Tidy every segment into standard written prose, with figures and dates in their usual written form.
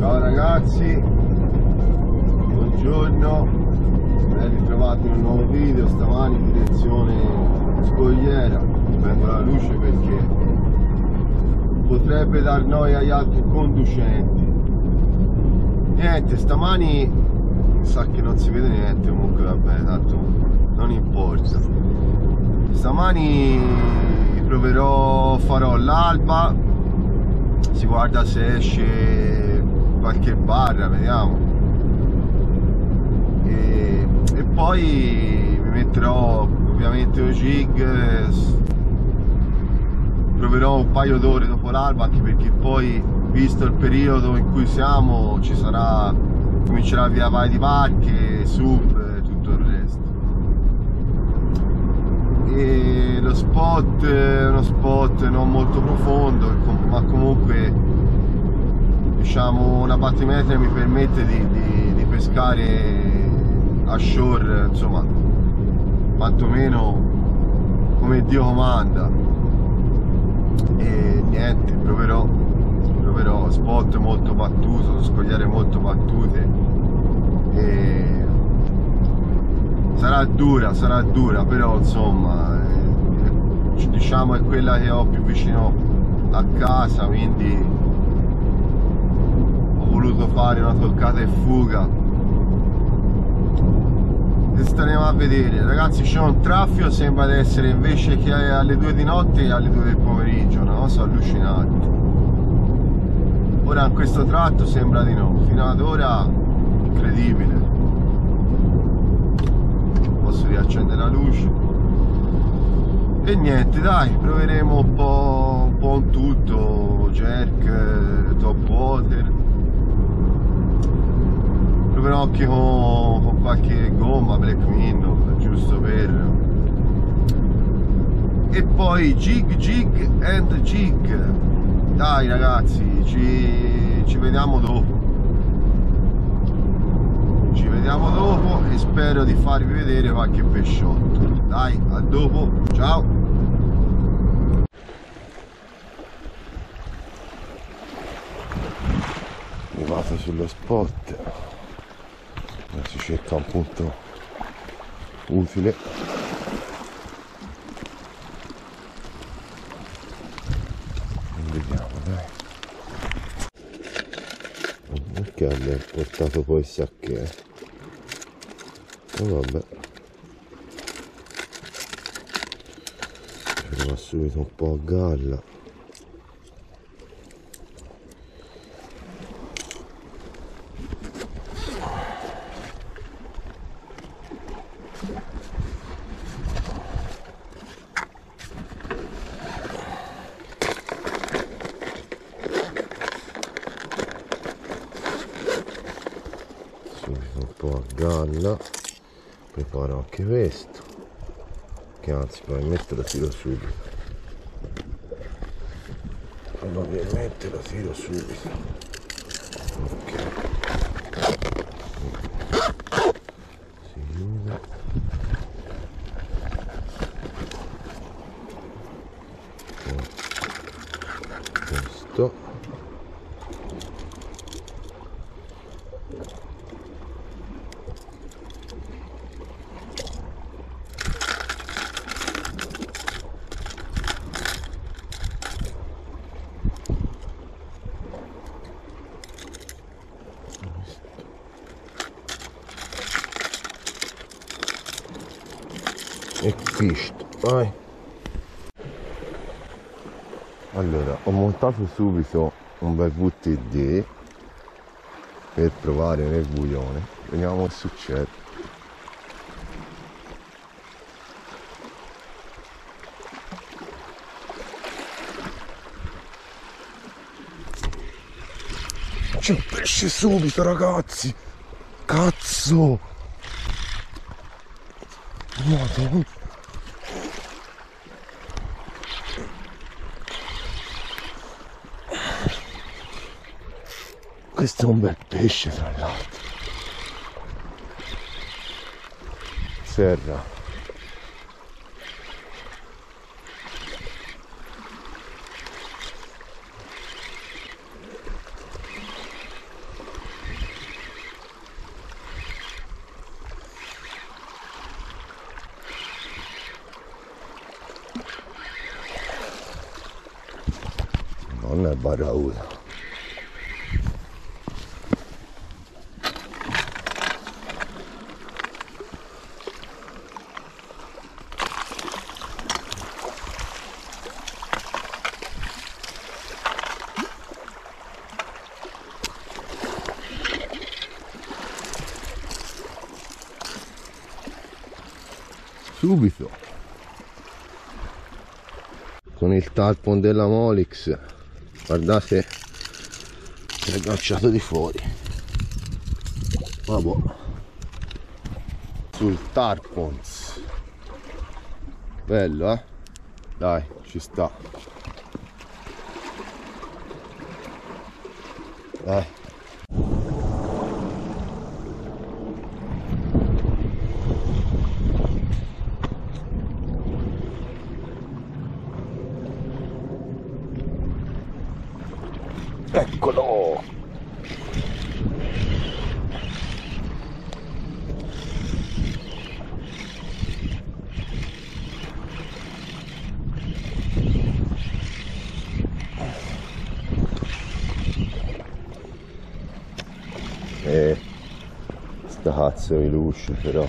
Ciao ragazzi, buongiorno, ben ritrovati in un nuovo video. Stamani in direzione scogliera, prendo la luce perché potrebbe dar noia agli altri conducenti. Niente, stamani sa che non si vede niente, comunque vabbè, tanto non importa. Stamani farò l'alba, si guarda se esce qualche barra, vediamo, e poi mi metterò ovviamente un jig, proverò un paio d'ore dopo l'alba, anche perché poi, visto il periodo in cui siamo, ci sarà, comincerà via vai di barche, sub e tutto il resto. E lo spot è uno spot non molto profondo, ma comunque diciamo una battimetria mi permette di pescare a shore, insomma, quantomeno come Dio comanda. E niente, proverò spot molto battuto, scogliere molto battute, e sarà dura, però insomma diciamo è quella che ho più vicino a casa, quindi ho voluto fare una toccata e fuga e staremo a vedere. Ragazzi, c'è un traffico, sembra di essere invece che alle 2 di notte e alle 2 del pomeriggio, una cosa allucinante. Ora in questo tratto sembra di no, fino ad ora incredibile. Posso riaccendere la luce e niente, dai, proveremo un po' in tutto, jerk, top water, proverò anche con qualche gomma black minnow, giusto per, e poi jig. Dai ragazzi, ci vediamo dopo. E spero di farvi vedere qualche pesciotto. Dai, a dopo, ciao. Mi vado sullo spot, si cerca un punto utile. Vediamo, dai. Perché abbiamo portato poi il sacchè? Vabbè, ci va subito un po' a galla. Subito un po' a galla. Preparo anche questo, che anzi probabilmente lo tiro subito, ok, si chiude, questo. E fisht, vai. Allora, ho montato subito un bel VTD per provare nel buione, vediamo che succede. C'è un pesce subito, ragazzi, cazzo. Madonna. Questo è un bel pesce, tra l'altro. Serra. barra 1. Subito con il tarpon della Molix, guardate, è agganciato di fuori. Vabbè, sul tarpon, bello, eh? Dai, ci sta, dai. Eccolo! Sta cazzo di luce però.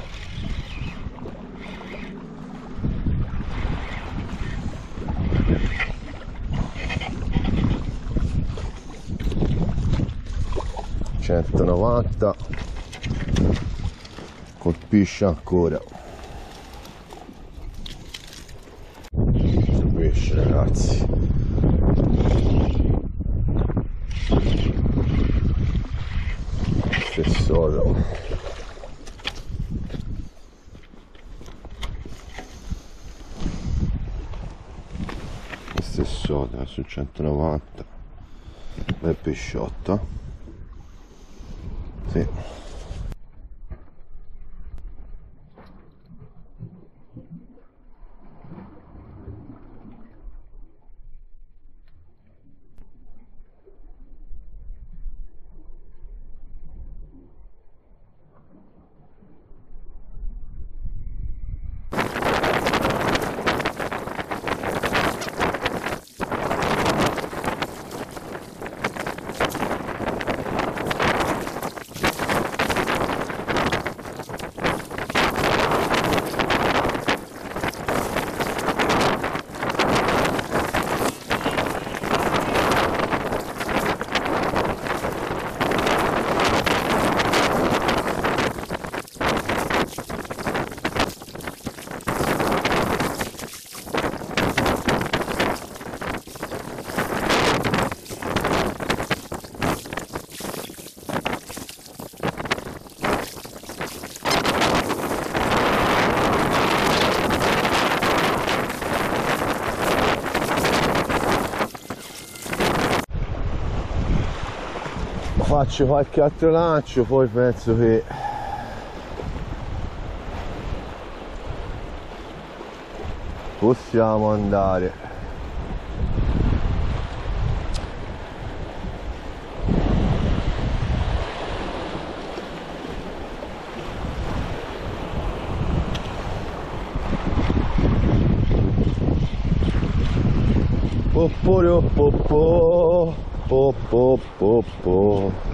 Colpisce ancora questo pesce, ragazzi. Questo è solo su 190 è pesciotto. Sì. Faccio qualche altro lancio, poi penso che possiamo andare. Poporo popò. Po, po, po, po.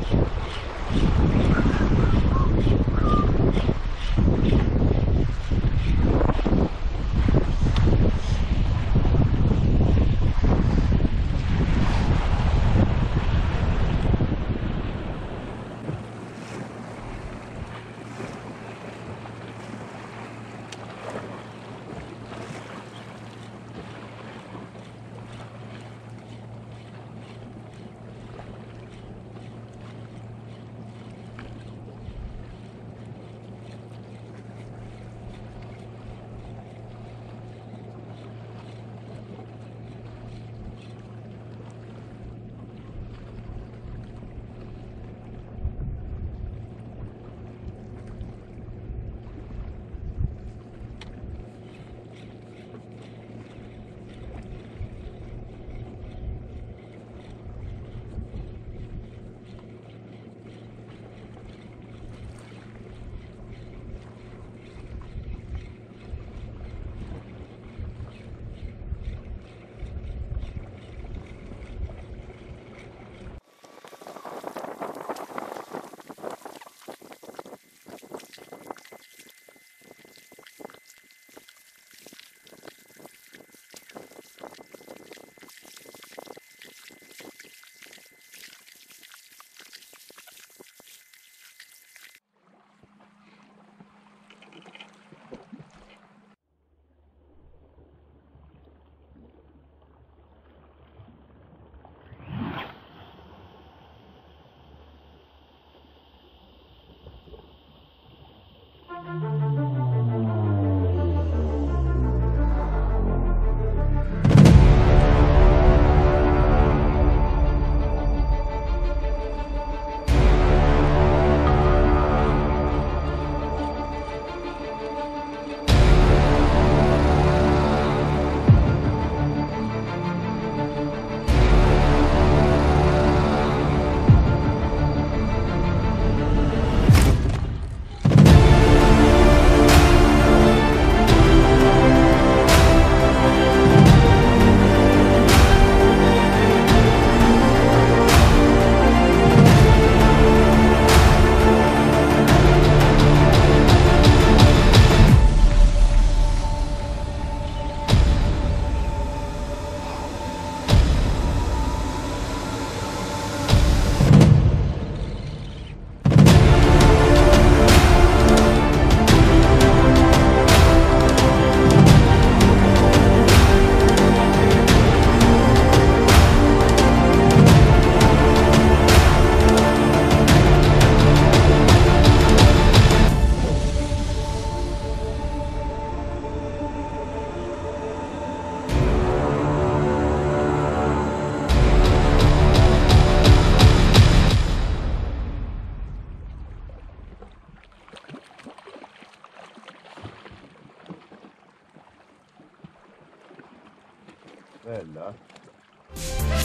ciao!